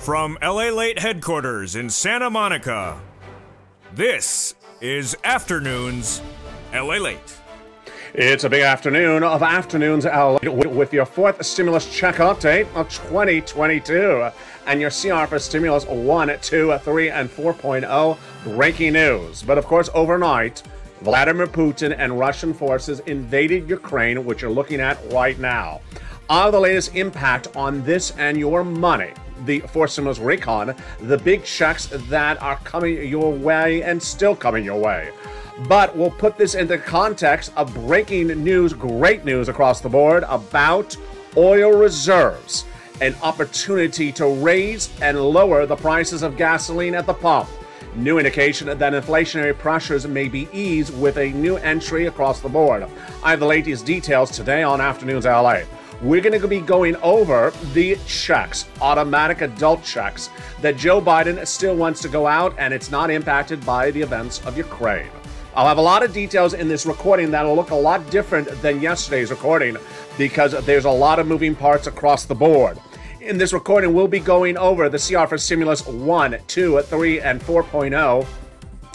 From LALATE headquarters in Santa Monica, this is Afternoons LALATE. It's a big afternoon of Afternoons LALATE with your fourth stimulus check update of 2022 and your CR for stimulus 1, 2, 3, and 4.0 breaking news. But of course, overnight, Vladimir Putin and Russian forces invaded Ukraine, which you're looking at right now. Of the latest impact on this and your money, the forced stimulus recon, the big checks that are coming your way and still coming your way. But we'll put this into context of breaking news, great news across the board about oil reserves, an opportunity to raise and lower the prices of gasoline at the pump. New indication that inflationary pressures may be eased with a new entry across the board. I have the latest details today on Afternoons LA. We're going to be going over the checks, automatic adult checks, that Joe Biden still wants to go out, and it's not impacted by the events of Ukraine. I'll have a lot of details in this recording that'll look a lot different than yesterday's recording because there's a lot of moving parts across the board. In this recording, we'll be going over the CR for Stimulus 1, 2, 3, and 4.0.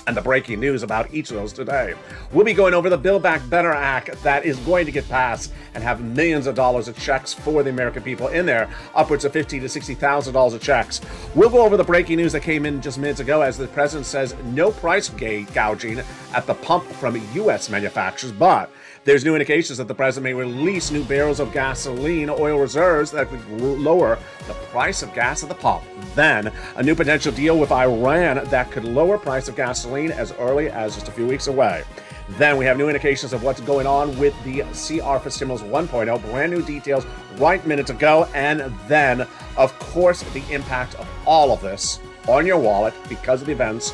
and the breaking news about each of those today. We'll be going over the Build Back Better Act that is going to get passed and have millions of dollars of checks for the American people in there, upwards of $50,000 to $60,000 of checks. We'll go over the breaking news that came in just minutes ago as the president says no price gouging at the pump from U.S. manufacturers, but there's new indications that the president may release new barrels of gasoline oil reserves that could lower the price of gas at the pump. Then, a new potential deal with Iran that could lower price of gasoline as early as just a few weeks away. Then we have new indications of what's going on with the CR for Stimulus 1.0, brand new details right minutes ago. And then, of course, the impact of all of this on your wallet because of the events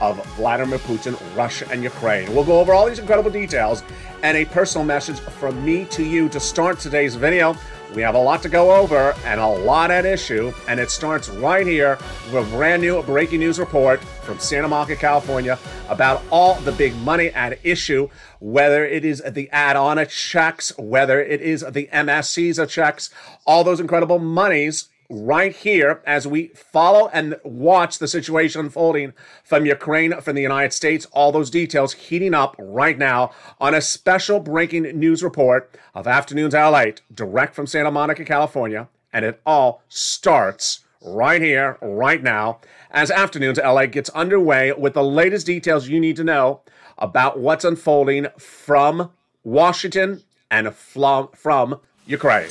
of Vladimir Putin, Russia, and Ukraine. We'll go over all these incredible details and a personal message from me to you to start today's video. We have a lot to go over and a lot at issue, and it starts right here with a brand new breaking news report from Santa Monica, California, about all the big money at issue, whether it is the add-on checks, whether it is the MSCs checks, all those incredible monies right here as we follow and watch the situation unfolding from Ukraine, from the United States, all those details heating up right now on a special breaking news report of Afternoons LALATE, direct from Santa Monica, California, and it all starts right here, right now, as Afternoons LALATE gets underway with the latest details you need to know about what's unfolding from Washington and from Ukraine.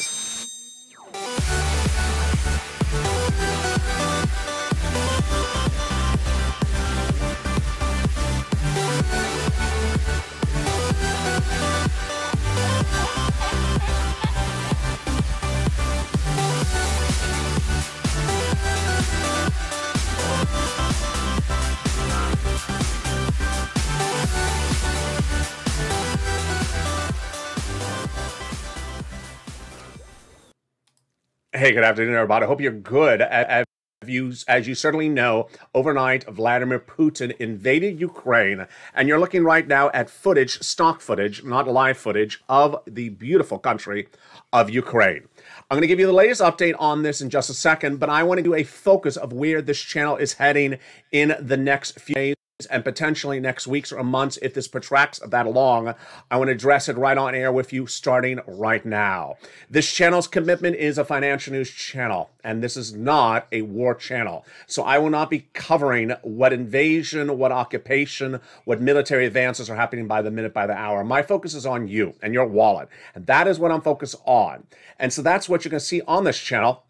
Hey, good afternoon, everybody. I hope you're good. As you certainly know, overnight, Vladimir Putin invaded Ukraine, and you're looking right now at footage, stock footage, not live footage, of the beautiful country of Ukraine. I'm going to give you the latest update on this in just a second, but I want to do a focus of where this channel is heading in the next few days and potentially next weeks or months if this protracts that long. I want to address it right on air with you starting right now. This channel's commitment is a financial news channel, and this is not a war channel. So I will not be covering what invasion, what occupation, what military advances are happening by the minute, by the hour. My focus is on you and your wallet, and that is what I'm focused on. And so that's what you're going to see on this channel,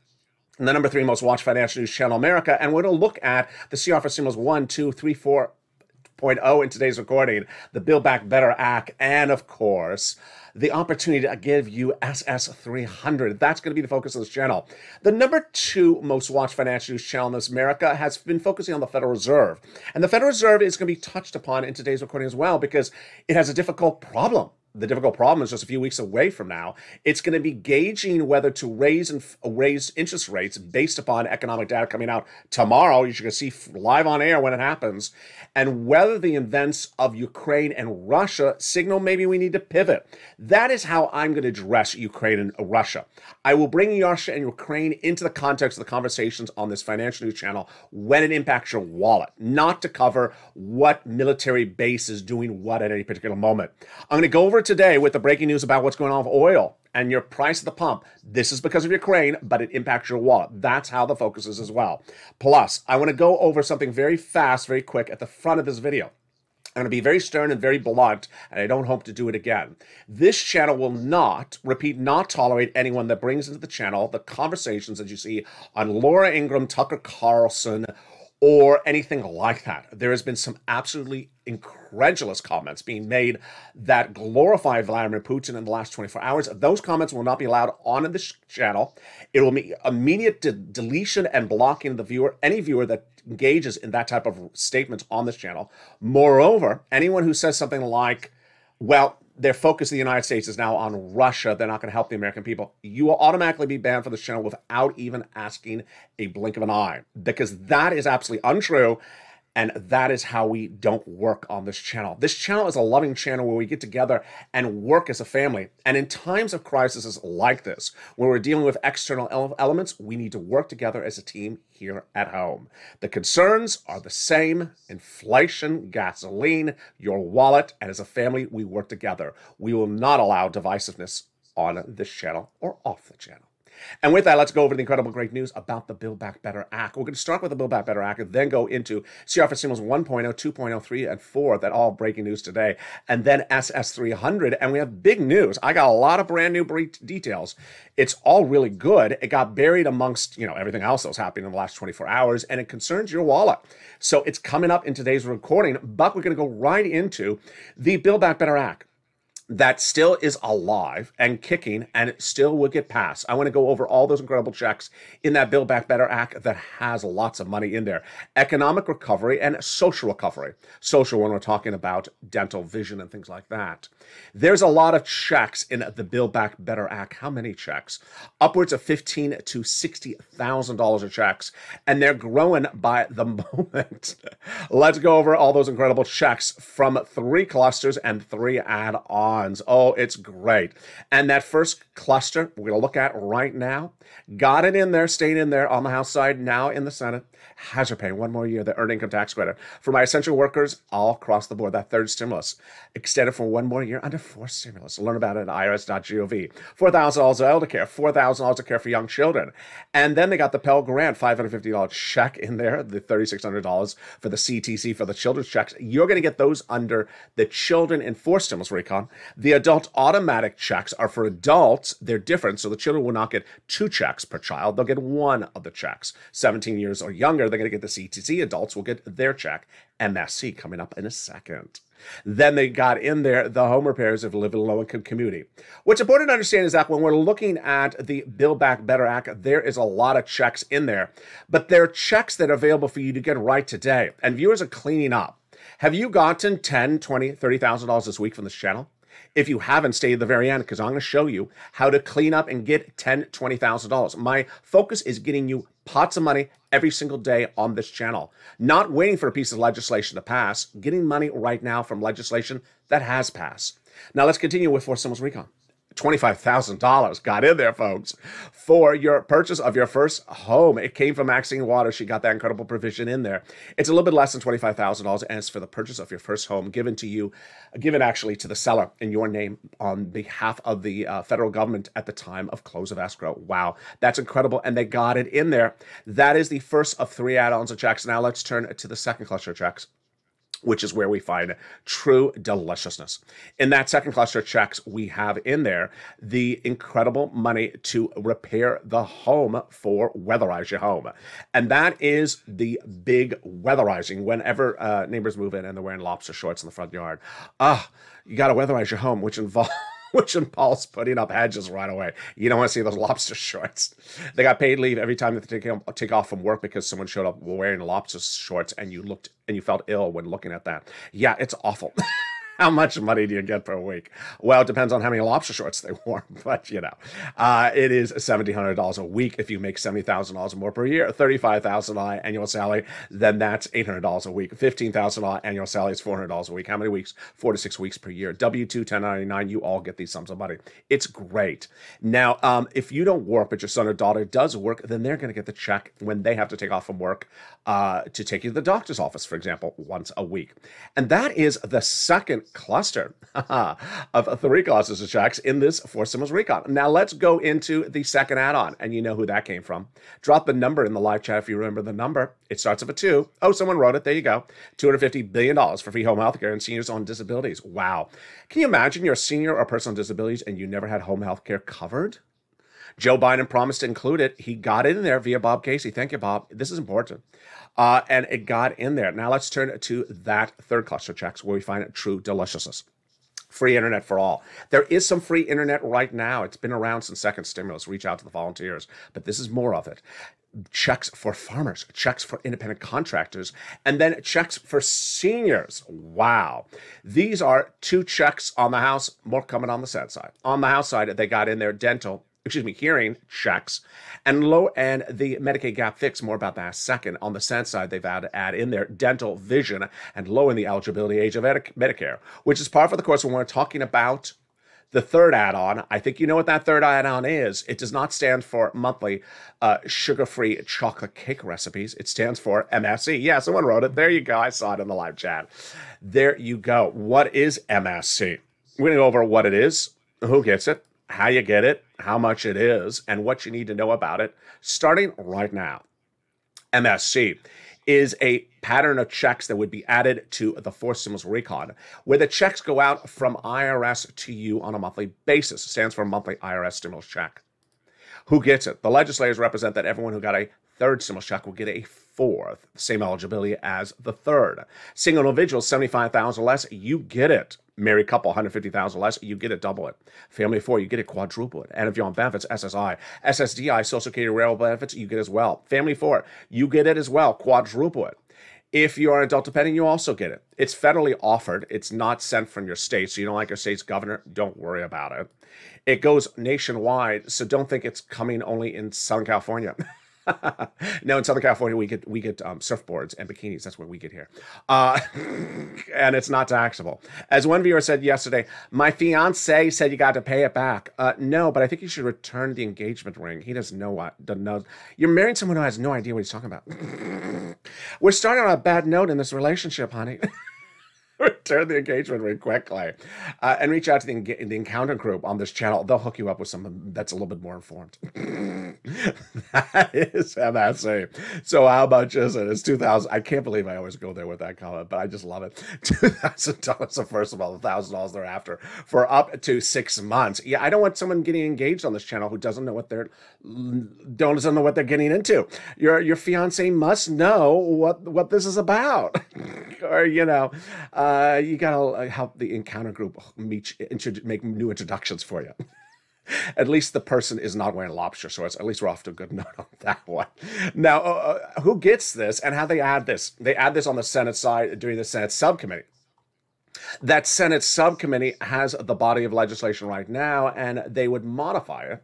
and the number 3 most watched financial news channel in America. And we're going to look at the CR for Stimulus 1, 2, 3, 4, in today's recording, the Build Back Better Act, and of course, the opportunity to give you SS300. That's going to be the focus of this channel. The number 2 most watched financial news channel in this America has been focusing on the Federal Reserve. And the Federal Reserve is going to be touched upon in today's recording as well because it has a difficult problem. the difficult problem is just a few weeks away from now. It's going to be gauging whether to raise interest rates based upon economic data coming out tomorrow. You're going to see live on air when it happens, and whether the events of Ukraine and Russia signal maybe we need to pivot. That is how I'm going to address Ukraine and Russia. I will bring Russia and Ukraine into the context of the conversations on this financial news channel when it impacts your wallet, not to cover what military base is doing what at any particular moment. I'm going to go over today with the breaking news about what's going on with oil and your price at the pump. This is because of Ukraine, but it impacts your wallet. That's how the focus is as well. Plus, I want to go over something very fast, very quick at the front of this video. I'm going to be very stern and very blunt, and I don't hope to do it again. This channel will not, repeat, not tolerate anyone that brings into the channel the conversations that you see on Laura Ingram, Tucker Carlson, or anything like that. There has been some absolutely incredulous comments being made that glorify Vladimir Putin in the last 24 hours. Those comments will not be allowed on this channel. It will be immediate deletion and blocking of the viewer, any viewer that engages in that type of statements on this channel. Moreover, anyone who says something like, well, their focus in the United States is now on Russia, they're not going to help the American people, you will automatically be banned from this channel without even asking a blink of an eye, because that is absolutely untrue. And that is how we don't work on this channel. This channel is a loving channel where we get together and work as a family. And in times of crises like this, when we're dealing with external elements, we need to work together as a team here at home. The concerns are the same: inflation, gasoline, your wallet, and as a family, we work together. We will not allow divisiveness on this channel or off the channel. And with that, let's go over the incredible great news about the Build Back Better Act. We're going to start with the Build Back Better Act and then go into CR for Signals 1.0, 2.0, 3, and 4, that all breaking news today, and then SS300. And we have big news. I got a lot of brand new details. It's all really good. It got buried amongst, you know, everything else that was happening in the last 24 hours, and it concerns your wallet. So it's coming up in today's recording, but we're going to go right into the Build Back Better Act. That still is alive and kicking, and it still will get passed. I want to go over all those incredible checks in that Build Back Better Act that has lots of money in there. Economic recovery and social recovery. Social when we're talking about dental, vision, and things like that. There's a lot of checks in the Build Back Better Act. How many checks? Upwards of $15,000 to $60,000 of checks, and they're growing by the moment. Let's go over all those incredible checks from 3 clusters and 3 add-ons. Oh, it's great. And that first cluster we're going to look at right now, got it in there, stayed in there on the House side, now in the Senate. Hazard pay, 1 more year, the earned income tax credit for my essential workers all across the board. That third stimulus extended for 1 more year under 4 stimulus. Learn about it at irs.gov. $4,000 of elder care, $4,000 of care for young children. And then they got the Pell Grant, $550 check in there, the $3,600 for the CTC for the children's checks. You're going to get those under the children in 4 stimulus recon. The adult automatic checks are for adults. They're different, so the children will not get 2 checks per child. They'll get 1 of the checks. 17 years or younger, they're going to get the CTC. Adults will get their check. MSC coming up in a second. Then they got in there the home repairs of living in low-income community. What's important to understand is that when we're looking at the Build Back Better Act, there is a lot of checks in there, but there are checks that are available for you to get right today, and viewers are cleaning up. Have you gotten $10,000, $20,000, $30,000 this week from this channel? If you haven't, stay at the very end, because I'm going to show you how to clean up and get $10,000, $20,000. My focus is getting you pots of money every single day on this channel. Not waiting for a piece of legislation to pass, getting money right now from legislation that has passed. Now let's continue with Four Symbols Recon. $25,000 got in there, folks, for your purchase of your first home. It came from Maxine Waters. She got that incredible provision in there. It's a little bit less than $25,000, and it's for the purchase of your first home given to you, given actually to the seller in your name on behalf of the federal government at the time of close of escrow. Wow, that's incredible, and they got it in there. That is the first of 3 add-ons of checks. Now let's turn to the second cluster of checks, which is where we find true deliciousness. In that second cluster of checks, we have in there the incredible money to repair the home for weatherize your home. And that is the big weatherizing whenever neighbors move in and they're wearing lobster shorts in the front yard. You got to weatherize your home, which involves putting up hedges right away. You don't want to see those lobster shorts. They got paid leave every time that they take off from work because someone showed up wearing lobster shorts and you felt ill when looking at that. Yeah, it's awful. How much money do you get per week? Well, it depends on how many lobster shorts they wore, but you know, it is $1,700 a week. If you make $70,000 more per year, $35,000 annual salary, then that's $800 a week. $15,000 annual salary is $400 a week. How many weeks? 4 to 6 weeks per year. W-2, 1099, you all get these sums of money. It's great. Now, if you don't work, but your son or daughter does work, then they're going to get the check when they have to take off from work to take you to the doctor's office, for example, once a week. And that is the second cluster of three clusters of checks in this Four Symbols Recon. Now let's go into the second add-on, and you know who that came from. Drop the number in the live chat if you remember the number. It starts with a 2. Oh, someone wrote it. There you go. $250 billion for free home health care and seniors on disabilities. Wow. Can you imagine you're a senior or person on disabilities and you never had home health care covered? Joe Biden promised to include it. He got it in there via Bob Casey. Thank you, Bob. This is important. And it got in there. Now let's turn to that third cluster of checks where we find true deliciousness. Free internet for all. There is some free internet right now. It's been around since second stimulus. Reach out to the volunteers. But this is more of it. Checks for farmers, checks for independent contractors, and then checks for seniors. Wow. These are two checks on the House. More coming on the Senate side. On the House side, they got in their dental, excuse me, hearing checks, and low and the Medicaid gap fix. More about that in a second. On the Senate side, they've had to add in their dental, vision, and lowering the eligibility age of Medicare, which is par for the course when we're talking about the third add-on. I think you know what that third add-on is. It does not stand for monthly sugar-free chocolate cake recipes. It stands for MSC. Yeah, someone wrote it. There you go. I saw it in the live chat. There you go. What is MSC? We're going to go over what it is, who gets it, how you get it, how much it is, and what you need to know about it, starting right now. MSC is a pattern of checks that would be added to the Four Symbols Recon, where the checks go out from IRS to you on a monthly basis. It stands for monthly IRS stimulus check. Who gets it? The legislators represent that everyone who got a third stimulus check will get a fourth, same eligibility as the third. Single individual, $75,000 or less, you get it. Married couple, $150,000 or less, you get it, double it. Family of 4, you get it, quadruple it. And if you're on benefits, SSI, SSDI, Social Security, rail benefits, you get as well. Family of 4, you get it as well, quadruple it. If you are an adult dependent, you also get it. It's federally offered. It's not sent from your state. So you don't like your state's governor, don't worry about it. It goes nationwide, so don't think it's coming only in Southern California. No, in Southern California, we get surfboards and bikinis. That's what we get here. And it's not taxable. As one viewer said yesterday, my fiance said you got to pay it back. No, but I think you should return the engagement ring. He doesn't know what, doesn't know. You're marrying someone who has no idea what he's talking about. We're starting on a bad note in this relationship, honey. Return the engagement ring quickly. And reach out to the encounter group on this channel. They'll hook you up with someone that's a little bit more informed. That is MSC. So how much is it? It's $2,000. I can't believe I always go there with that comment, but I just love it. $2,000 the first of all, $1,000 thereafter for up to 6 months. Yeah, I don't want someone getting engaged on this channel who doesn't know what they're getting into. Your fiance must know what this is about. Or, you know, you gotta help the encounter group make new introductions for you. At least the person is not wearing lobster shorts. At least we're off to a good note on that one. Now, who gets this and how they add this? They add this on the Senate side during the Senate subcommittee. That Senate subcommittee has the body of legislation right now, and they would modify it,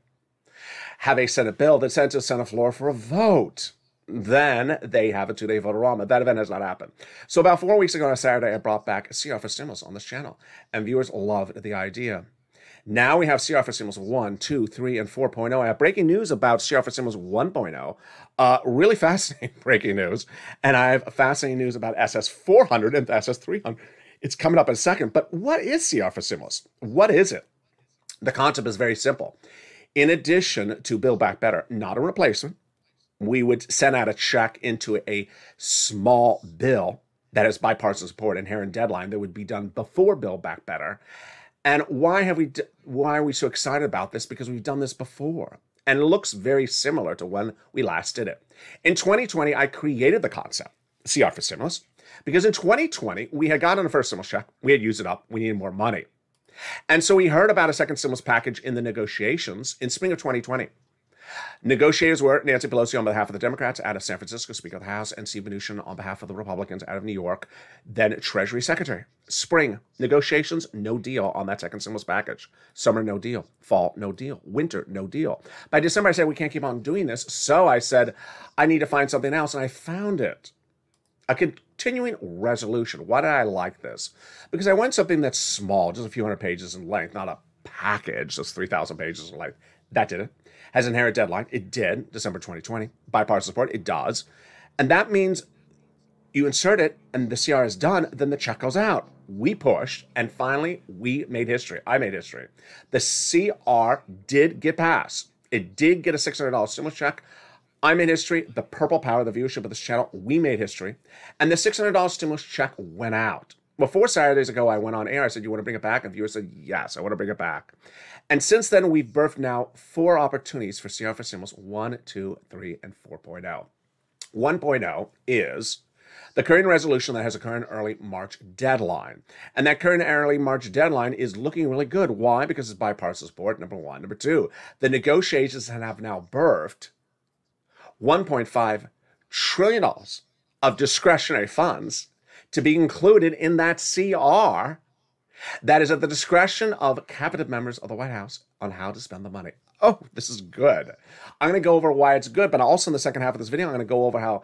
have a Senate bill that sent to the Senate floor for a vote. Then they have a two-day votorama. That event has not happened. So about 4 weeks ago on a Saturday, I brought back CR for Stimulus on this channel, and viewers loved the idea. Now we have CR for Stimulus 1, 2, 3, and 4.0. I have breaking news about CR for Stimulus 1.0. Really fascinating breaking news. And I have fascinating news about SS 400 and SS 300. It's coming up in a second. But what is CR for Stimulus? What is it? The concept is very simple. In addition to Build Back Better, not a replacement, we would send out a check into a small bill that has bipartisan support and hearing deadline that would be done before Build Back Better. And why are we so excited about this? Because we've done this before, and it looks very similar to when we last did it. In 2020, I created the concept, CR for Stimulus, because in 2020, we had gotten a first stimulus check, we had used it up, we needed more money. And so we heard about a second stimulus package in the negotiations in spring of 2020. Negotiators were Nancy Pelosi on behalf of the Democrats out of San Francisco, Speaker of the House, and Steve Mnuchin on behalf of the Republicans out of New York, then Treasury Secretary. Spring, negotiations, no deal on that second stimulus package. Summer, no deal. Fall, no deal. Winter, no deal. By December, I said, we can't keep on doing this. So I said, I need to find something else, and I found it. A continuing resolution. Why did I like this? Because I want something that's small, just a few hundred pages in length, not a package that's 3,000 pages in length. That did it. Has an inherent deadline. It did, December 2020. Bipartisan support, it does. And that means you insert it and the CR is done, then the check goes out. We pushed, and finally, we made history. I made history. The CR did get passed. It did get a $600 stimulus check. I made history. The purple power, the viewership of this channel, we made history. And the $600 stimulus check went out. Well, 4 Saturdays ago, I went on air. I said, you want to bring it back? And viewers said, yes, I want to bring it back. And since then, we've birthed now 4 opportunities for CR for stimulus, 1, 2, 3, and 4.0. 1.0 is the current resolution that has a current early March deadline. And that current early March deadline is looking really good. Why? Because it's bipartisan support, number one. Number two, the negotiations have now birthed $1.5 trillion of discretionary funds to be included in that CR that is at the discretion of cabinet members of the White House on how to spend the money. Oh, this is good. I'm going to go over why it's good, but also in the second half of this video, I'm going to go over how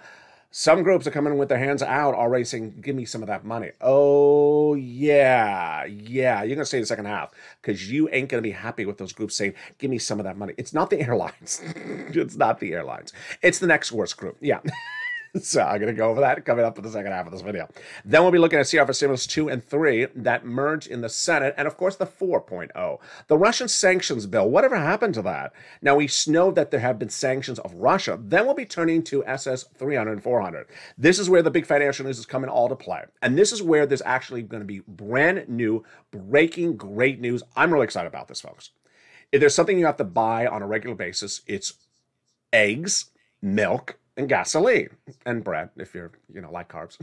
some groups are coming with their hands out already saying, give me some of that money. Oh, yeah, yeah. You're going to stay in the second half because you ain't going to be happy with those groups saying, give me some of that money. It's not the airlines. It's not the airlines. It's the next worst group. Yeah. So I'm going to go over that coming up in the second half of this video. Then we'll be looking at CR for stimulus 2 and 3 that merged in the Senate, and of course the 4.0. The Russian sanctions bill, whatever happened to that? Now we know that there have been sanctions of Russia. Then we'll be turning to SS 300 and 400. This is where the big financial news is coming all to play. And this is where there's actually going to be brand new, breaking great news. I'm really excited about this, folks. If there's something you have to buy on a regular basis, it's eggs, milk, and gasoline, and bread, if you're, like carbs.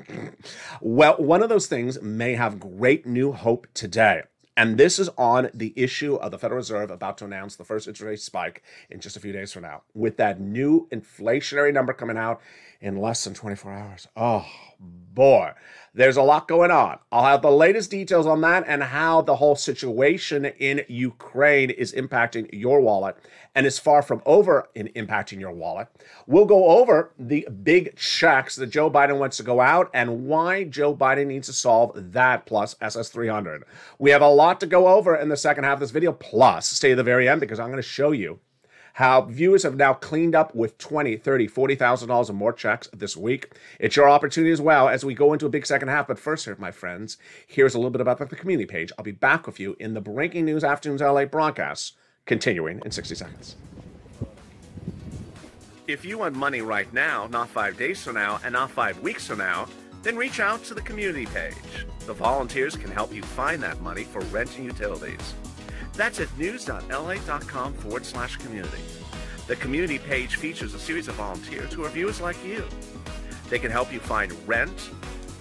Well, one of those things may have great new hope today. And this is on the issue of the Federal Reserve about to announce the first interest rate spike in just a few days from now, with that new inflationary number coming out in less than 24 hours. Oh, boy. There's a lot going on. I'll have the latest details on that and how the whole situation in Ukraine is impacting your wallet and is far from over in impacting your wallet. We'll go over the big checks that Joe Biden wants to go out and why Joe Biden needs to solve that, plus SS 300. We have a lot to go over in the second half of this video, plus stay to the very end because I'm going to show you how viewers have now cleaned up with $20,000, $30,000, $40,000 and more checks this week. It's your opportunity as well as we go into a big second half. But first, here, my friends, here's a little bit about the community page. I'll be back with you in the Breaking News Afternoons LA broadcasts, continuing in 60 seconds. If you want money right now, not 5 days from now, and not 5 weeks from now, then reach out to the community page. The volunteers can help you find that money for rent and utilities. That's at news.la.com/community. The community page features a series of volunteers who are viewers like you. They can help you find rent,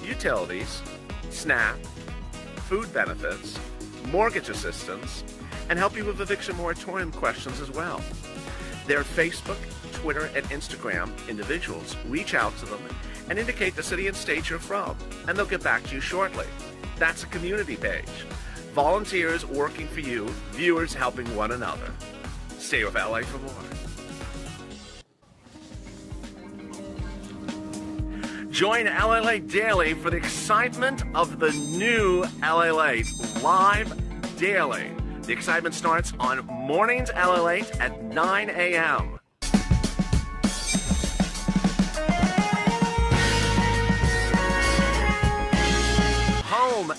utilities, SNAP, food benefits, mortgage assistance, and help you with eviction moratorium questions as well. Their Facebook, Twitter, and Instagram individuals, reach out to them and indicate the city and state you're from, and they'll get back to you shortly. That's a community page. Volunteers working for you, viewers helping one another. Stay with LA for more. Join LALATE Daily for the excitement of the new LALATE live daily. The excitement starts on mornings LALATE at 9 a.m.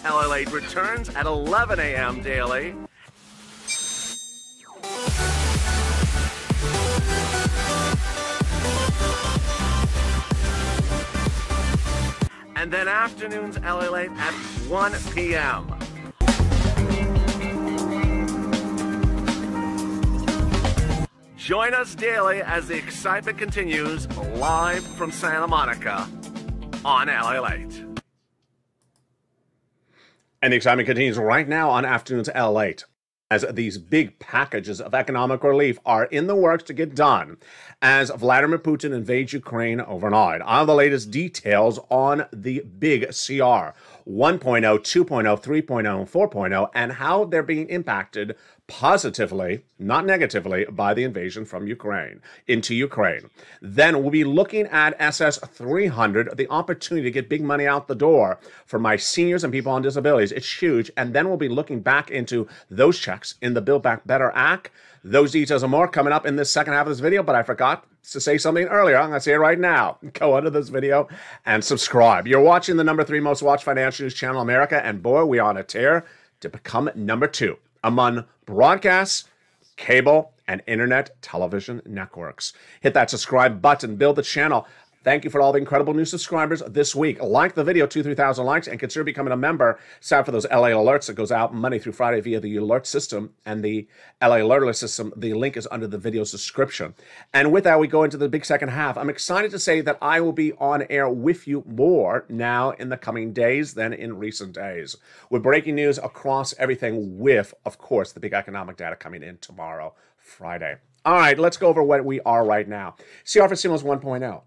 LALATE returns at 11 a.m. daily. And then afternoons LALATE at 1 p.m. Join us daily as the excitement continues live from Santa Monica on LALATE. And the excitement continues right now on Afternoons LALATE. as these big packages of economic relief are in the works to get done as Vladimir Putin invades Ukraine overnight. On the latest details on the big CR 1.0, 2.0, 3.0, 4.0, and how they're being impacted positively, not negatively, by the invasion from Ukraine into Ukraine. Then we'll be looking at SS300, the opportunity to get big money out the door for my seniors and people on disabilities. It's huge. And then we'll be looking back into those checks in the Build Back Better Act. Those details and more coming up in this second half of this video, but I forgot to say something earlier. I'm going to say it right now. Go under this video and subscribe. You're watching the number 3 most watched financial news channel in America, and boy, we're on a tear to become number 2. Among broadcasts, cable, and internet television networks. Hit that subscribe button, build the channel. Thank you for all the incredible new subscribers this week. Like the video, 2,000-3,000 likes, and consider becoming a member. Sign up for those LA alerts that goes out Monday through Friday via the alert system and the LA alert list system. The link is under the video's description. And with that, we go into the big second half. I'm excited to say that I will be on air with you more now in the coming days than in recent days. We're breaking news across everything with, of course, the big economic data coming in tomorrow, Friday. All right, let's go over what we are right now. CR for Stimulus 1.0.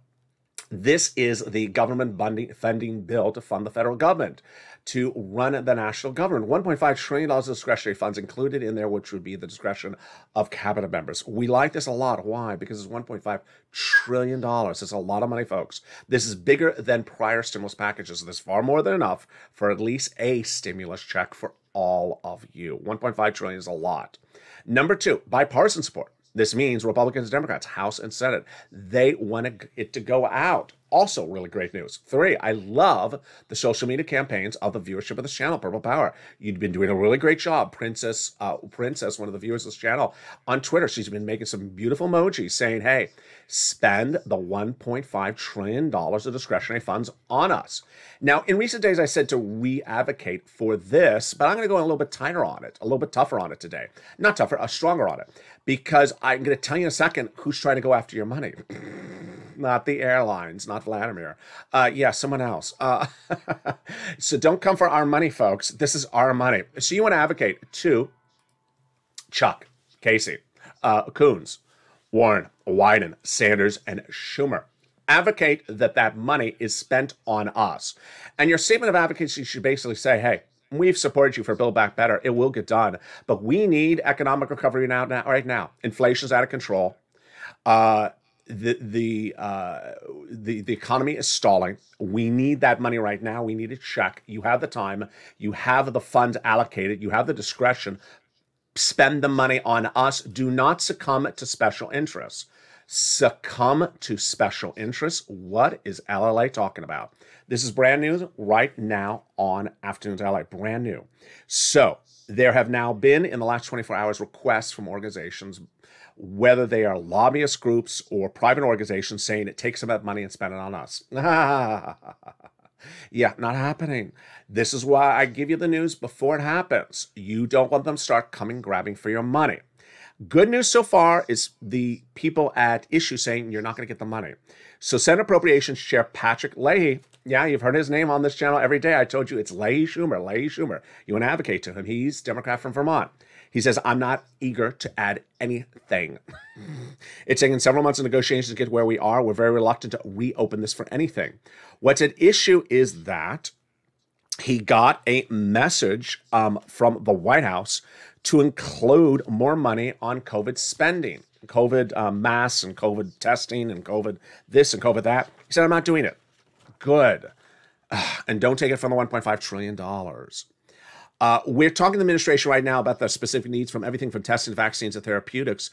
This is the government funding bill to fund the federal government to run the national government. $1.5 trillion of discretionary funds included in there, which would be the discretion of cabinet members. We like this a lot. Why? Because it's $1.5 trillion. It's a lot of money, folks. This is bigger than prior stimulus packages. There's far more than enough for at least a stimulus check for all of you. $1.5 trillion is a lot. Number 2, bipartisan support. This means Republicans and Democrats, House and Senate, they want it to go out. Also really great news. 3, I love the social media campaigns of the viewership of this channel, Purple Power. You've been doing a really great job. Princess, one of the viewers of this channel, on Twitter, she's been making some beautiful emojis saying, hey, spend the $1.5 trillion of discretionary funds on us. Now, in recent days, I said to re-advocate for this, but I'm going to go a little bit tighter on it, a little bit tougher on it today. Not tougher, stronger on it, because I'm going to tell you in a second who's trying to go after your money. Not the airlines, not Vladimir. Yeah, someone else. So don't come for our money, folks. This is our money. So you want to advocate to Chuck, Casey, Coons, Warren, Wyden, Sanders, and Schumer. Advocate that that money is spent on us. And your statement of advocacy should basically say, hey, we've supported you for Build Back Better. It will get done. But we need economic recovery now, right now. Inflation's out of control. The economy is stalling. We need that money right now. We need a check. You have the time. You have the funds allocated. You have the discretion. Spend the money on us. Do not succumb to special interests. Succumb to special interests? What is LLA talking about? This is brand new right now on Afternoons LA. Brand new. So there have now been, in the last 24 hours, requests from organizations, whether they are lobbyist groups or private organizations, saying it takes some of that money and spend it on us. Yeah, not happening. This is why I give you the news before it happens. You don't want them to start coming, grabbing for your money. Good news so far is the people at issue saying you're not going to get the money. So Senate Appropriations Chair Patrick Leahy, yeah, you've heard his name on this channel every day. I told you it's Leahy Schumer, Leahy Schumer. You want to advocate to him. He's Democrat from Vermont. He says, I'm not eager to add anything. It's taken several months of negotiations to get where we are. We're very reluctant to reopen this for anything. What's at issue is that he got a message from the White House to include more money on COVID spending, COVID masks and COVID testing and COVID this and COVID that. He said, I'm not doing it. Good. And don't take it from the $1.5 trillion. We're talking to the administration right now about the specific needs from everything from testing, vaccines, to therapeutics.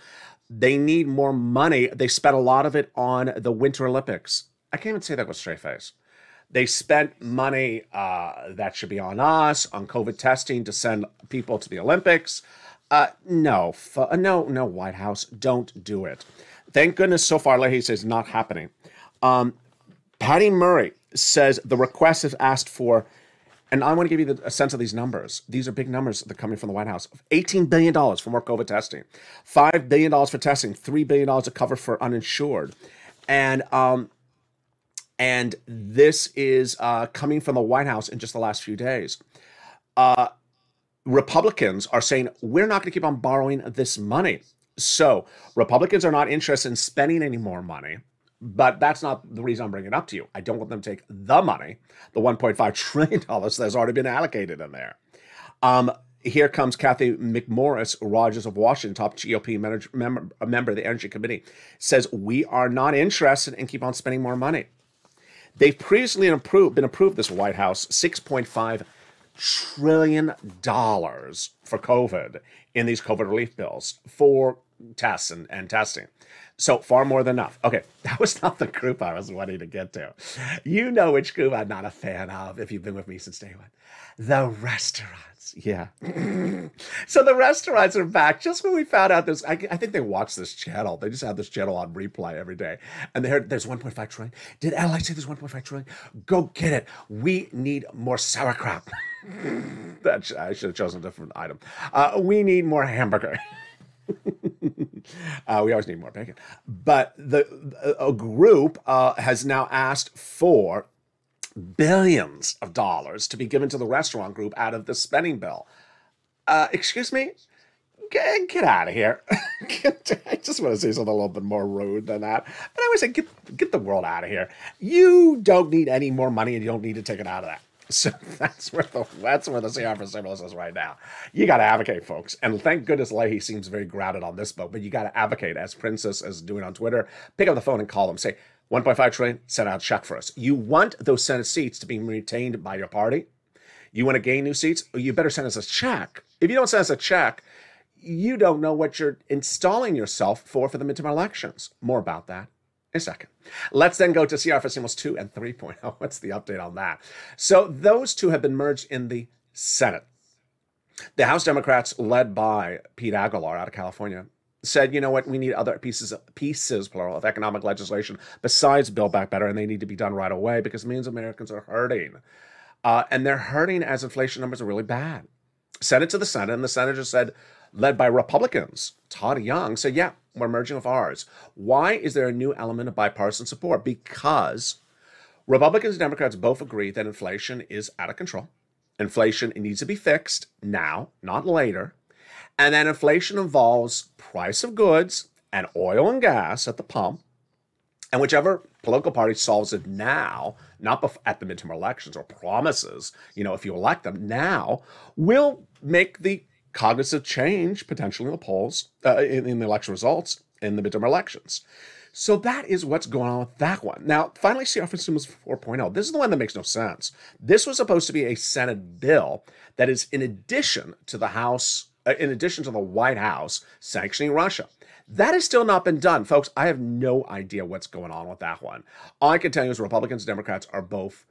They need more money. They spent a lot of it on the Winter Olympics. I can't even say that with a straight face. They spent money that should be on us, on COVID testing to send people to the Olympics. No, White House, don't do it. Thank goodness so far, Leahy says not happening. Patty Murray says the request is asked for, and I want to give you a sense of these numbers. These are big numbers that are coming from the White House. $18 billion for more COVID testing, $5 billion for testing, $3 billion to cover for uninsured. And this is coming from the White House in just the last few days. Republicans are saying, we're not going to keep on borrowing this money. So Republicans are not interested in spending any more money, but that's not the reason I'm bringing it up to you. I don't want them to take the money, the $1.5 trillion that's already been allocated in there. Here comes Kathy McMorris Rogers of Washington, top GOP member of the Energy Committee, says we are not interested in keep on spending more money. They've previously been approved, this White House, $6.5 trillion for COVID in these COVID relief bills for tests and testing. So far more than enough. Okay, that was not the group I was wanting to get to. You know which group I'm not a fan of if you've been with me since day one. The restaurants, yeah. So the restaurants are back. Just when we found out this, I think they watched this channel. They just have this channel on replay every day. And they heard there's 1.5 trillion. Did LA say there's 1.5 trillion? Go get it. We need more sauerkraut. That, I should have chosen a different item. We need more hamburger. We always need more bacon. But a group has now asked for billions of dollars to be given to the restaurant group out of the spending bill. Excuse me? Get out of here. I just want to say something a little bit more rude than that. But I would say get the world out of here. You don't need any more money and you don't need to take it out of that. So that's where the CR for stimulus is right now. You got to advocate, folks. And thank goodness Leahy seems very grounded on this boat, but you got to advocate, as Princess is doing on Twitter. Pick up the phone and call them. Say, 1.5 trillion, send out a check for us. You want those Senate seats to be retained by your party? You want to gain new seats? You better send us a check. If you don't send us a check, you don't know what you're installing yourself for the midterm elections. More about that in a second. Let's then go to CR for Stimulus 2 and 3.0. What's the update on that? So those two have been merged in the Senate. The House Democrats, led by Pete Aguilar out of California, said, you know what, we need other pieces, plural, of economic legislation besides Build Back Better, and they need to be done right away because millions of Americans are hurting. And they're hurting as inflation numbers are really bad. Sent it to the Senate, and the Senator said, led by Republicans, Todd Young, said, yeah, we're merging with ours. Why is there a new element of bipartisan support? Because Republicans and Democrats both agree that inflation is out of control. Inflation needs to be fixed now, not later. And then inflation involves price of goods and oil and gas at the pump. And whichever political party solves it now, not at the midterm elections or promises, you know, if you elect them now, will make the cognitive change potentially in the polls, in the election results, in the midterm elections. So that is what's going on with that one. Now, finally, CR for Stimulus 4.0. This is the one that makes no sense. This was supposed to be a Senate bill that is in addition to the House, in addition to the White House sanctioning Russia. That has still not been done, folks. I have no idea what's going on with that one. All I can tell you is Republicans and Democrats are both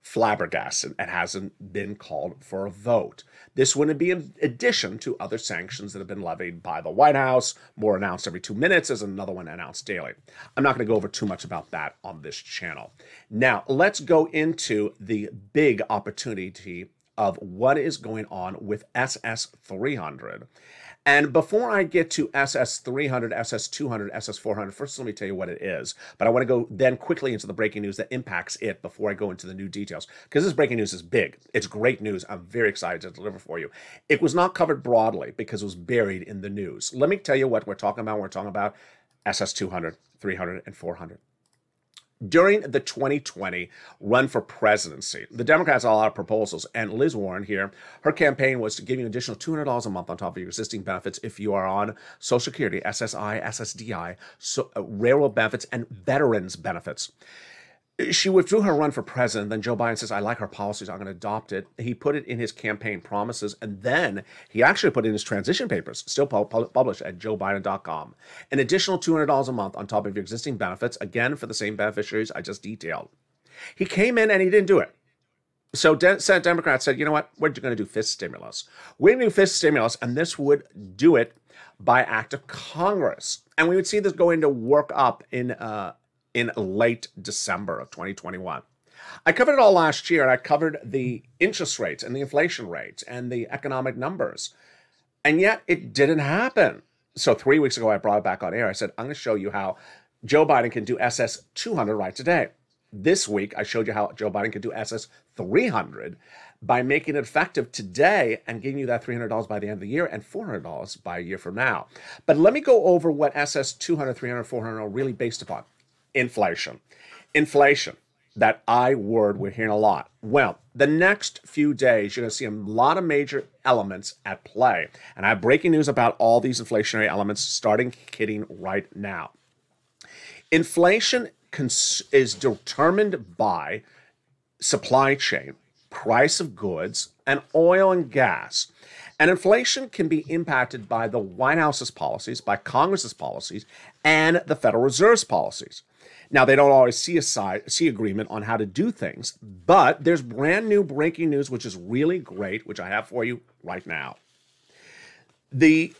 flabbergasted and hasn't been called for a vote. This wouldn't be in addition to other sanctions that have been levied by the White House, more announced every 2 minutes. There's another one announced daily. I'm not going to go over too much about that on this channel. Now, let's go into the big opportunity of what is going on with SS300. And before I get to SS300, SS200, SS400, first let me tell you what it is. But I want to go then quickly into the breaking news that impacts it before I go into the new details. Because this breaking news is big. It's great news. I'm very excited to deliver for you. It was not covered broadly because it was buried in the news. Let me tell you what we're talking about. We're talking about SS200, 300, and 400. During the 2020 run for presidency, the Democrats had a lot of proposals, and Liz Warren here, her campaign was to give you an additional $200 a month on top of your existing benefits if you are on Social Security, SSI, SSDI, so, railroad benefits, and veterans benefits. She withdrew her run for president. Then Joe Biden says, I like her policies. I'm going to adopt it. He put it in his campaign promises. And then he actually put in his transition papers, still published at joebiden.com. An additional $200 a month on top of your existing benefits, again, for the same beneficiaries I just detailed. He came in and he didn't do it. So Senate Democrats said, you know what? We're going to do fifth stimulus. We're going to do fifth stimulus, and this would do it by act of Congress. And we would see this go into work up in late December of 2021. I covered it all last year, and I covered the interest rates and the inflation rates and the economic numbers. And yet it didn't happen. So 3 weeks ago, I brought it back on air. I said, I'm going to show you how Joe Biden can do SS200 right today. this week, I showed you how Joe Biden could do SS300 by making it effective today and giving you that $300 by the end of the year and $400 by a year from now. But let me go over what SS200, 300, 400 are really based upon. Inflation. Inflation, that I word we're hearing a lot. Well, the next few days, you're going to see a lot of major elements at play. And I have breaking news about all these inflationary elements starting hitting right now. Inflation is determined by supply chain, price of goods, and oil and gas. And inflation can be impacted by the White House's policies, by Congress's policies, and the Federal Reserve's policies. Now, they don't always see agreement on how to do things, but there's brand new breaking news, which is really great, which I have for you right now. The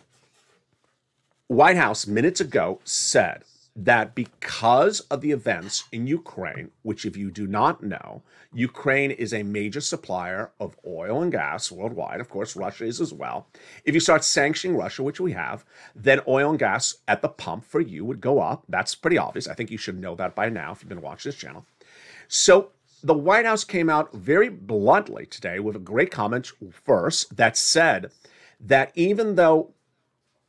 White House minutes ago said that because of the events in Ukraine, which if you do not know, Ukraine is a major supplier of oil and gas worldwide. Of course, Russia is as well. If you start sanctioning Russia, which we have, then oil and gas at the pump for you would go up. That's pretty obvious. I think you should know that by now if you've been watching this channel. So the White House came out very bluntly today with a great comment first that said that even though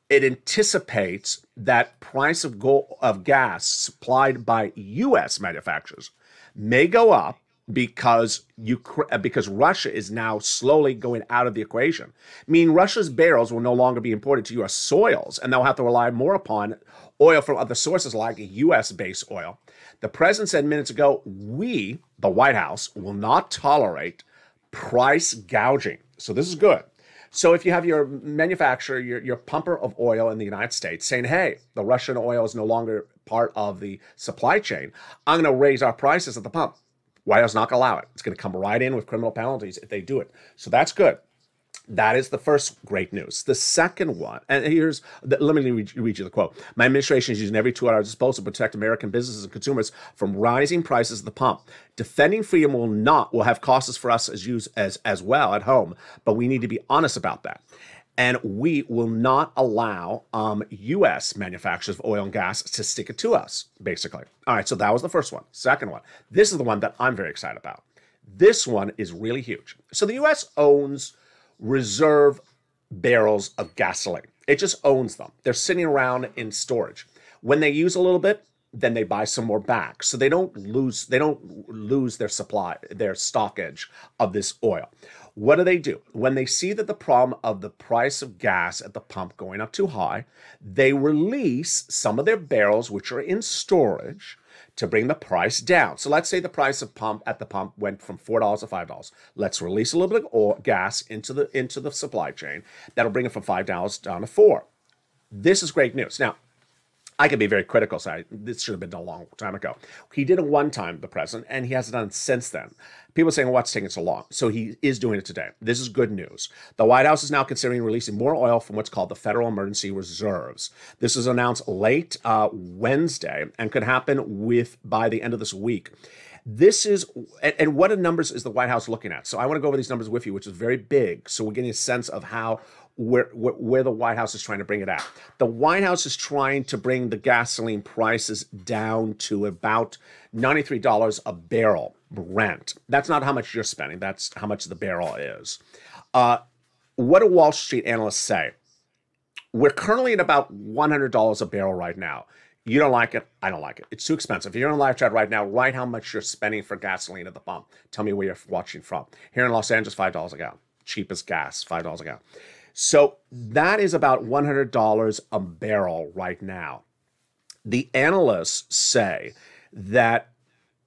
it anticipates that price of gas supplied by U.S. manufacturers may go up because Russia is now slowly going out of the equation, meaning Russia's barrels will no longer be imported to U.S. soils, and they'll have to rely more upon oil from other sources like U.S.-based oil. The president said minutes ago, we, the White House, will not tolerate price gouging. So this is good. So if you have your manufacturer, your pumper of oil in the United States saying, hey, the Russian oil is no longer part of the supply chain, I'm going to raise our prices at the pump. White House not going to allow it. It's going to come right in with criminal penalties if they do it. So that's good. That is the first great news. The second one, and here's, let me read you the quote. My administration is using every tool at our disposal to protect American businesses and consumers from rising prices at the pump. Defending freedom will have costs for us as well at home, but we need to be honest about that. And we will not allow U.S. manufacturers of oil and gas to stick it to us, basically. All right, so that was the first one. Second one. This is the one that I'm very excited about. This one is really huge. So the U.S. owns reserve barrels of gasoline. It just owns them. They're sitting around in storage. When they use a little bit, then they buy some more back. So they don't lose their supply, their stockage of this oil. What do? When they see that the problem of the price of gas at the pump going up too high, they release some of their barrels which are in storage to bring the price down. So let's say the price of pump at the pump went from $4 to $5. Let's release a little bit of gas into the supply chain. That'll bring it from $5 down to $4. This is great news. Now, I can be very critical, so this should have been done a long time ago. He did it one time, the president, and he hasn't done it since then. People are saying, well, what's taking so long? So he is doing it today. This is good news. The White House is now considering releasing more oil from what's called the Federal Emergency Reserves. This was announced late Wednesday and could happen by the end of this week. This is, and what numbers is the White House looking at? So I want to go over these numbers with you, which is very big. So we're getting a sense of where the White House is trying to bring it at. The White House is trying to bring the gasoline prices down to about $93 a barrel Brent. That's not how much you're spending. That's how much the barrel is. What do Wall Street analysts say? We're currently at about $100 a barrel right now. You don't like it. I don't like it. It's too expensive. If you're on live chat right now, write how much you're spending for gasoline at the pump. Tell me where you're watching from. Here in Los Angeles, $5 a gallon. Cheapest gas, $5 a gallon. So that is about $100 a barrel right now. The analysts say that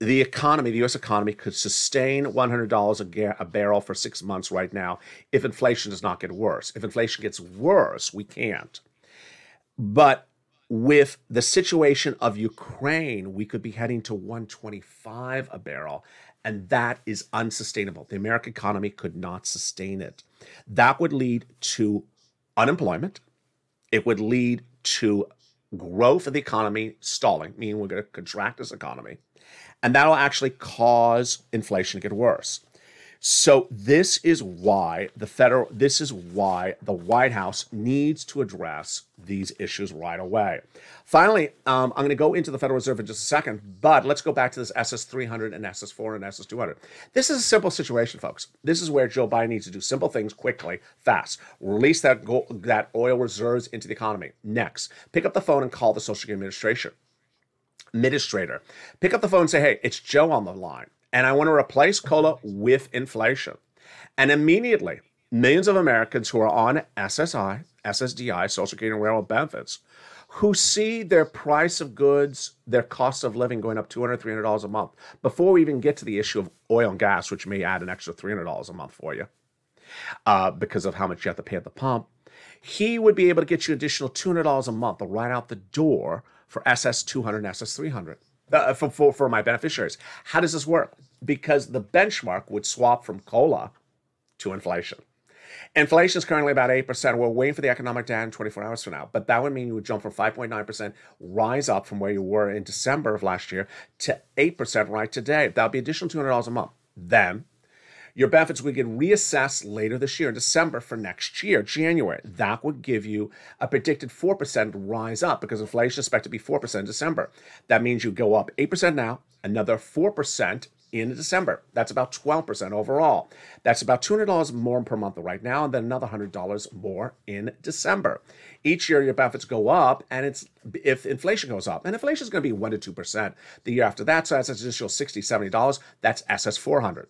the economy, the U.S. economy, could sustain $100 a barrel for 6 months right now if inflation does not get worse. If inflation gets worse, we can't. But with the situation of Ukraine, we could be heading to $125 a barrel, and that is unsustainable. The American economy could not sustain it. That would lead to unemployment. It would lead to growth of the economy stalling, meaning we're going to contract this economy, and that'll actually cause inflation to get worse. So this is why the White House needs to address these issues right away. Finally, I'm going to go into the Federal Reserve in just a second, but let's go back to this SS300 and SS400 and SS200. This is a simple situation, folks. This is where Joe Biden needs to do simple things quickly, fast. Release that oil reserves into the economy. Next, pick up the phone and call the Social Security Administrator. Pick up the phone and say, hey, it's Joe on the line, and I want to replace COLA with inflation. And immediately, millions of Americans who are on SSI, SSDI, Social Security and Railroad benefits, who see their price of goods, their cost of living going up $200, $300 a month, before we even get to the issue of oil and gas, which may add an extra $300 a month for you because of how much you have to pay at the pump, he would be able to get you additional $200 a month right out the door for SS200 and SS300. For my beneficiaries. How does this work? Because the benchmark would swap from COLA to inflation. Inflation is currently about 8%. We're waiting for the economic data in 24 hours from now, but that would mean you would jump from 5.9%, rise up from where you were in December of last year to 8% right today. That would be additional $200 a month. Then your benefits would get reassessed later this year in December for next year, January. That would give you a predicted 4% rise up because inflation is expected to be 4% in December. That means you go up 8% now, another 4% in December. That's about 12% overall. That's about $200 more per month right now, and then another $100 more in December. Each year, your benefits go up, and it's if inflation goes up. And inflation is going to be 1% to 2% the year after that, so that's an additional $60, $70. That's SS400.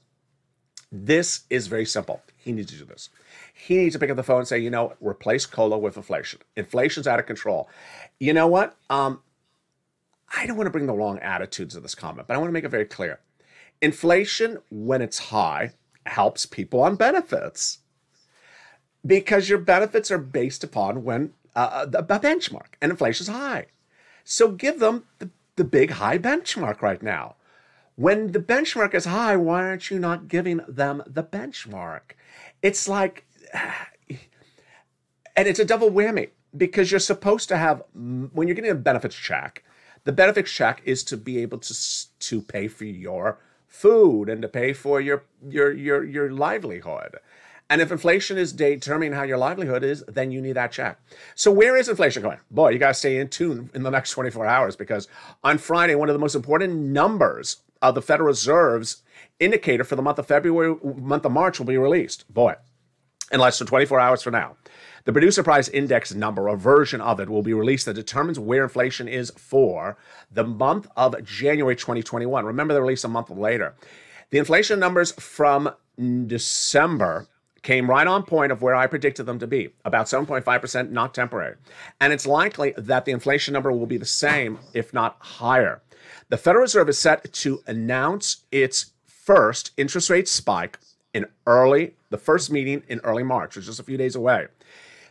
This is very simple. He needs to do this. He needs to pick up the phone and say, you know, replace COLA with inflation. Inflation's out of control. You know what? I don't want to bring the wrong attitudes to this comment, but I want to make it very clear. Inflation, when it's high, helps people on benefits because your benefits are based upon when a benchmark, and inflation's high. So give them the big high benchmark right now. When the benchmark is high, why aren't you not giving them the benchmark? It's like, and it's a double whammy because you're supposed to have, when you're getting a benefits check, the benefits check is to be able to pay for your food and to pay for your livelihood. And if inflation is determining how your livelihood is, then you need that check. So where is inflation going? Boy, you got to stay in tune in the next 24 hours because on Friday, one of the most important numbers of the Federal Reserve's indicator for the month of February, month of March will be released. Boy, in less than 24 hours from now. The Producer Price Index number, a version of it, will be released that determines where inflation is for the month of January 2021. Remember, they released a month later. The inflation numbers from December came right on point of where I predicted them to be, about 7.5%, not temporary. And it's likely that the inflation number will be the same, if not higher. The Federal Reserve is set to announce its first interest rate spike in the first meeting in early March, which is just a few days away.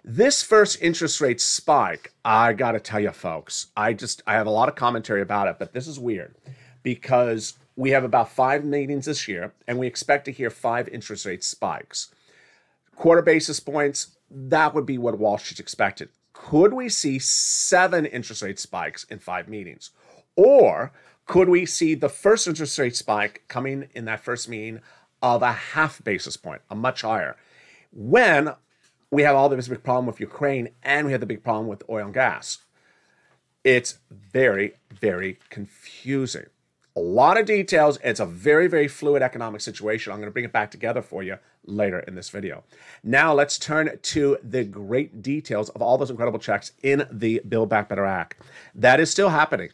This first interest rate spike, I got to tell you, folks, I have a lot of commentary about it, but this is weird because we have about 5 meetings this year, and we expect to hear 5 interest rate spikes. Quarter basis points, that would be what Wall Street expected. Could we see 7 interest rate spikes in 5 meetings? Or could we see the first interest rate spike coming in that first meeting of a half basis point, a much higher, when we have all this big problem with Ukraine and we have the big problem with oil and gas? It's very, very confusing. A lot of details. It's a very, very fluid economic situation. I'm going to bring it back together for you later in this video. Now let's turn to the great details of all those incredible checks in the Build Back Better Act. That is still happening.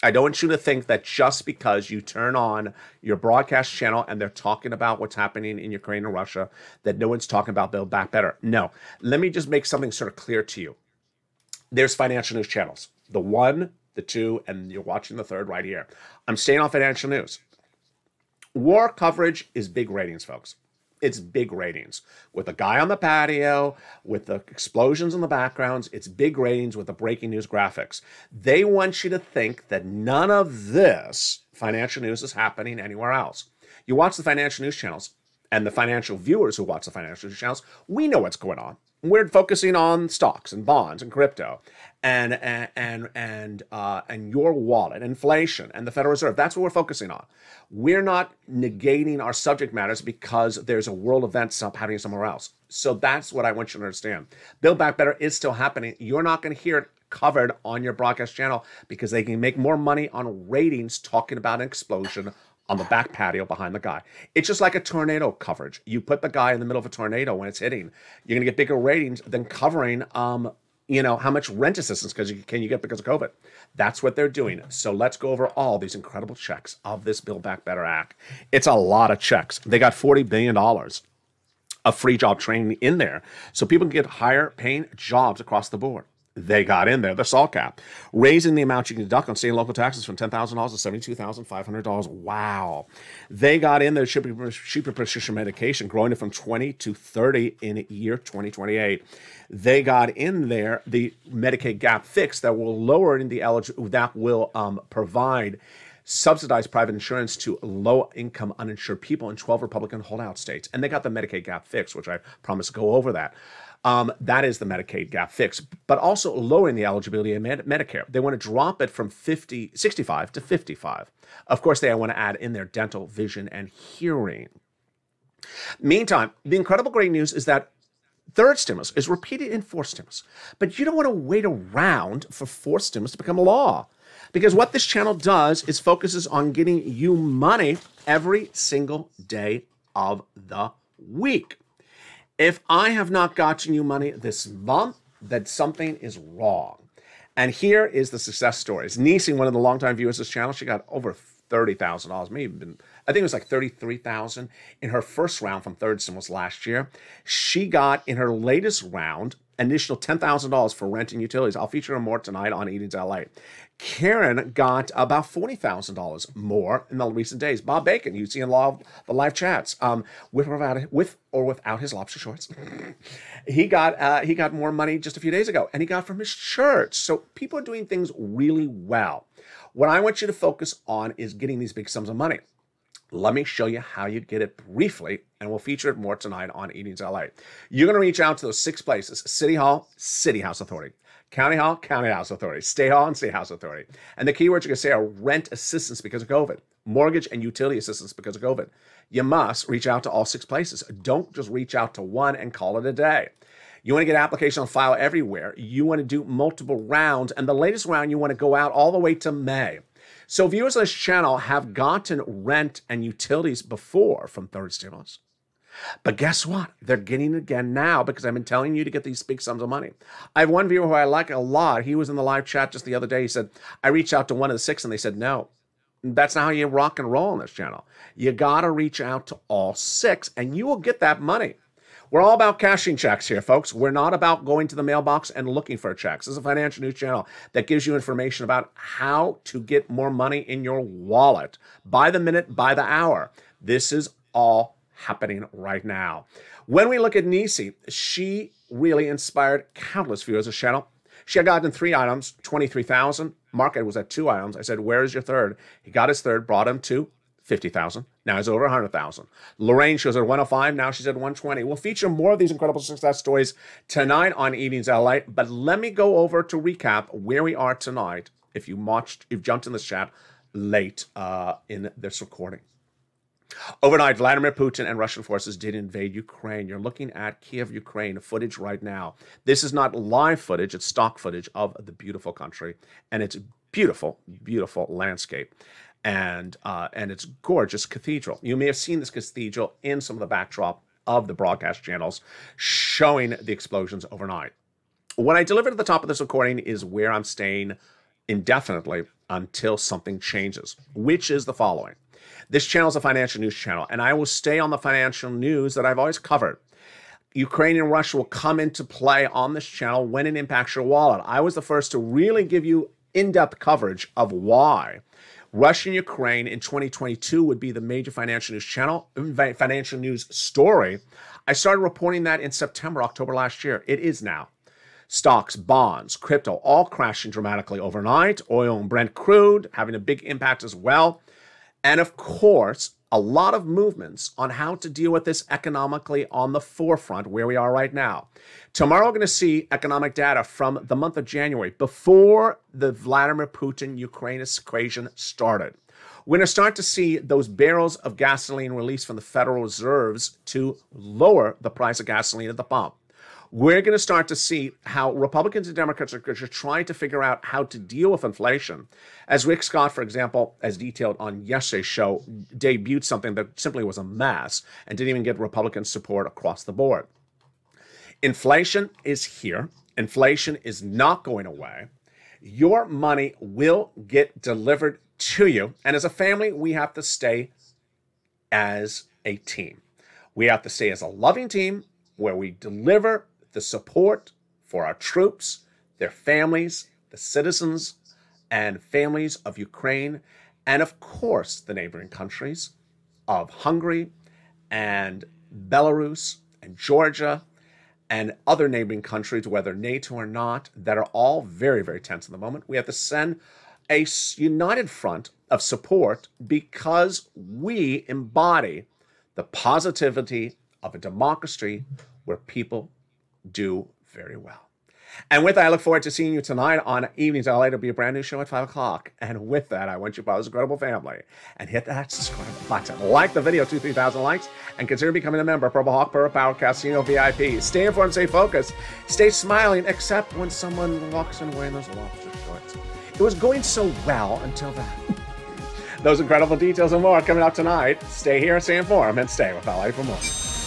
I don't want you to think that just because you turn on your broadcast channel and they're talking about what's happening in Ukraine and Russia, that no one's talking about Build Back Better. No. Let me just make something sort of clear to you. There's financial news channels. The 1, the 2, and you're watching the 3rd right here. I'm staying on financial news. War coverage is big ratings, folks. It's big ratings. With the guy on the patio, with the explosions in the backgrounds, it's big ratings with the breaking news graphics. They want you to think that none of this financial news is happening anywhere else. You watch the financial news channels, and the financial viewers who watch the financial news channels, we know what's going on. We're focusing on stocks and bonds and crypto and your wallet, inflation, and the Federal Reserve. That's what we're focusing on. We're not negating our subject matters because there's a world event happening somewhere else. So that's what I want you to understand. Build Back Better is still happening. You're not going to hear it covered on your broadcast channel because they can make more money on ratings talking about an explosion on the back patio behind the guy. It's just like a tornado coverage. You put the guy in the middle of a tornado when it's hitting, you're gonna get bigger ratings than covering, you know, how much rent assistance can you get because of COVID. That's what they're doing. So let's go over all these incredible checks of this Build Back Better Act. It's a lot of checks. They got $40 billion of free job training in there so people can get higher paying jobs across the board. They got in there, the SALT cap, raising the amount you can deduct on state and local taxes from $10,000 to $72,500. Wow. They got in there cheaper prescription medication, growing it from 20 to 30 in year 2028. They got in there the Medicaid gap fix that will lower in the eligible, that will provide subsidized private insurance to low-income uninsured people in 12 Republican holdout states. And they got the Medicaid gap fix, which I promised to go over that. That is the Medicaid gap fix, but also lowering the eligibility of Medicare. They want to drop it from 65 to 55. Of course, they want to add in their dental, vision, and hearing. Meantime, the incredible great news is that third stimulus is repeated in fourth stimulus, but you don't want to wait around for fourth stimulus to become a law, because what this channel does is focuses on getting you money every single day of the week. If I have not gotten you money this month, then something is wrong. And here is the success stories. Niecy, one of the longtime viewers of this channel, she got over $30,000, maybe, I think it was like $33,000 in her first round from third stimulus last year. She got in her latest round initial $10,000 for rent and utilities. I'll feature her more tonight on Eating's LA. Karen got about $40,000 more in the recent days. Bob Bacon, you see in the live chats, with or without his lobster shorts. he got more money just a few days ago, and he got from his church. So people are doing things really well. What I want you to focus on is getting these big sums of money. Let me show you how you get it briefly, and we'll feature it more tonight on Eating's LA. You're going to reach out to those 6 places: City Hall, City House Authority; County Hall, County House Authority; State Hall, and State House Authority. And the keywords you're going to say are rent assistance because of COVID, mortgage and utility assistance because of COVID. You must reach out to all 6 places. Don't just reach out to one and call it a day. You want to get application on file everywhere. You want to do multiple rounds, and the latest round you want to go out all the way to May. So viewers of this channel have gotten rent and utilities before from third stimulus. But guess what? They're getting it again now because I've been telling you to get these big sums of money. I have one viewer who I like a lot. He was in the live chat just the other day. He said, I reached out to one of the 6 and they said, no, that's not how you rock and roll on this channel. You got to reach out to all 6 and you will get that money. We're all about cashing checks here, folks. We're not about going to the mailbox and looking for checks. This is a financial news channel that gives you information about how to get more money in your wallet by the minute, by the hour. This is all happening right now. When we look at Niecy, she really inspired countless viewers of the channel. She had gotten 3 items, $23,000. Market was at 2 items. I said, where is your third? He got his third, brought him to $50,000. Now it's over $100,000. Lorraine, she was at 105. Now she's at 120. We'll feature more of these incredible success stories tonight on Eating's LA. But let me go over to recap where we are tonight. If you watched, you've jumped in this chat late in this recording. Overnight, Vladimir Putin and Russian forces did invade Ukraine. You're looking at Kiev, Ukraine footage right now. This is not live footage. It's stock footage of the beautiful country. And it's beautiful, beautiful landscape. And its gorgeous cathedral. You may have seen this cathedral in some of the backdrop of the broadcast channels showing the explosions overnight. What I delivered at the top of this recording is where I'm staying indefinitely until something changes, which is the following. This channel is a financial news channel, and I will stay on the financial news that I've always covered. Ukraine and Russia will come into play on this channel when it impacts your wallet. I was the first to really give you in-depth coverage of why Russia and Ukraine in 2022 would be the major financial news channel, financial news story. I started reporting that in September, October last year. It is now. Stocks, bonds, crypto, all crashing dramatically overnight. Oil and Brent crude having a big impact as well. And of course, a lot of movements on how to deal with this economically on the forefront where we are right now. Tomorrow we're going to see economic data from the month of January before the Vladimir Putin-Ukraine equation started. We're going to start to see those barrels of gasoline released from the Federal Reserves to lower the price of gasoline at the pump. We're going to start to see how Republicans and Democrats are trying to figure out how to deal with inflation. As Rick Scott, for example, as detailed on yesterday's show, debuted something that simply was a mess and didn't even get Republican support across the board. Inflation is here. Inflation is not going away. Your money will get delivered to you. And as a family, we have to stay as a team. We have to stay as a loving team where we deliver the support for our troops, their families, the citizens and families of Ukraine, and of course, the neighboring countries of Hungary and Belarus and Georgia and other neighboring countries, whether NATO or not, that are all very, very tense at the moment. We have to send a united front of support because we embody the positivity of a democracy where people do very well. And with that, I look forward to seeing you tonight on Evenings at LALATE. It'll be a brand new show at 5 o'clock. And with that, I want you to follow this incredible family and hit that subscribe button. Like the video, 2,000-3,000 likes, and consider becoming a member of Purple Hawk, Purple Power, Casino VIP. Stay informed, stay focused, stay smiling, except when someone walks in wearing those lobster shorts. It was going so well until that. Those incredible details and more coming up tonight. Stay here, stay informed, and stay with LA for more.